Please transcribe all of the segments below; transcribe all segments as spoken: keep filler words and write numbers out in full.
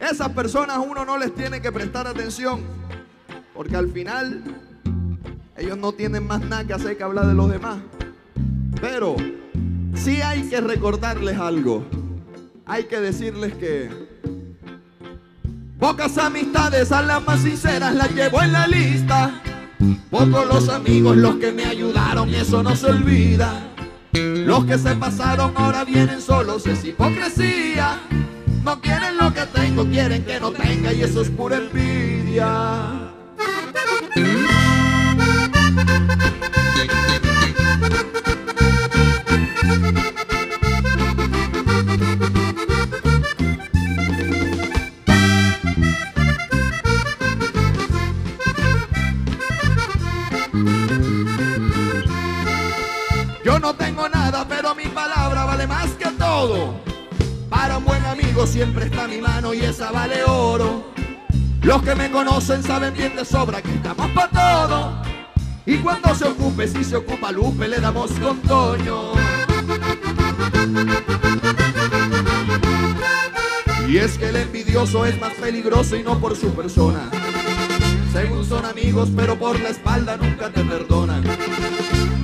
Esas personas uno no les tiene que prestar atención, porque al final ellos no tienen más nada que hacer que hablar de los demás. Pero sí hay que recordarles algo. Hay que decirles que pocas amistades, a las más sinceras las llevo en la lista. Pocos los amigos los que me ayudaron, y eso no se olvida. Los que se pasaron ahora vienen solos, es hipocresía. No quieren lo que tengo, quieren que no tenga, y eso es pura envidia. Yo no tengo nada, pero mi palabra vale más que todo. Para un buen amigo siempre está mi mano, y esa vale oro. Los que me conocen saben bien de sobra que estamos para todo. Y cuando se ocupe, si se ocupa Lupe, le damos con Toño. Y es que el envidioso es más peligroso, y no por su persona. Según son amigos, pero por la espalda nunca te perdonan.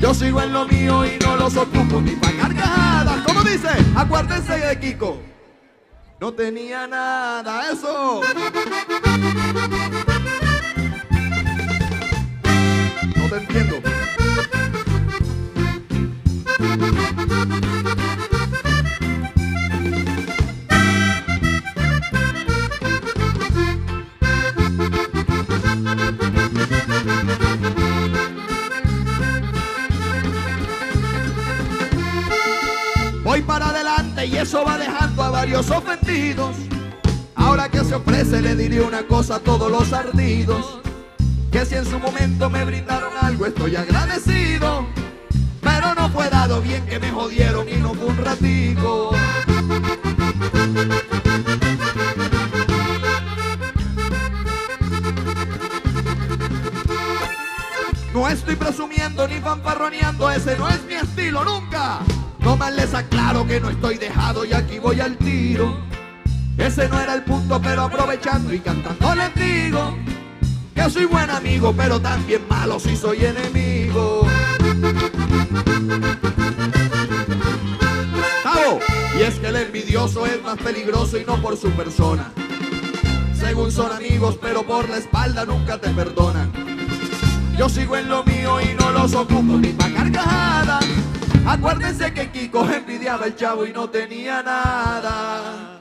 Yo sigo en lo mío y no los ocupo ni pa' carcajadas. ¿Cómo dice? Acuérdense de Kiko. No tenía nada, eso. No te entiendo. Voy para adelante y eso va dejando a varios ofendidos. Ahora que se ofrece le diré una cosa a todos los ardidos, que si en su momento me brindaron algo estoy agradecido, pero no fue dado, bien que me jodieron y no fue un ratico. No estoy presumiendo ni fanfarroneando, ese no es mi estilo nunca. No más les aclaro que no estoy dejado y aquí voy al tiro. Ese no era el punto, pero aprovechando y cantando les digo que soy buen amigo, pero también malo si soy enemigo. ¡Tavo! Y es que el envidioso es más peligroso y no por su persona. Según son amigos, pero por la espalda nunca te perdonan. Yo sigo en lo mío y no los ocupo ni pa' carcajadas. Acuérdense que Kiko envidiaba al chavo y no tenía nada.